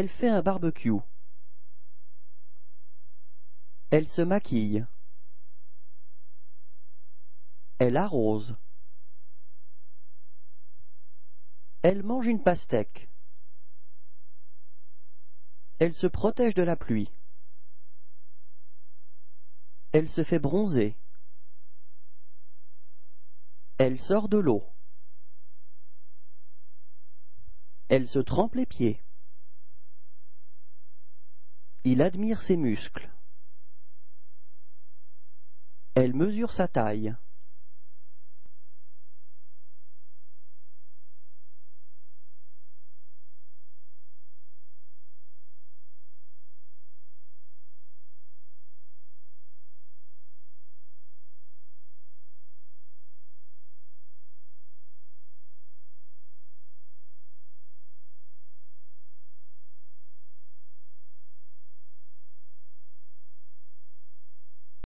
Elle fait un barbecue. Elle se maquille. Elle arrose. Elle mange une pastèque. Elle se protège de la pluie. Elle se fait bronzer. Elle sort de l'eau. Elle se trempe les pieds. Il admire ses muscles. Elle mesure sa taille.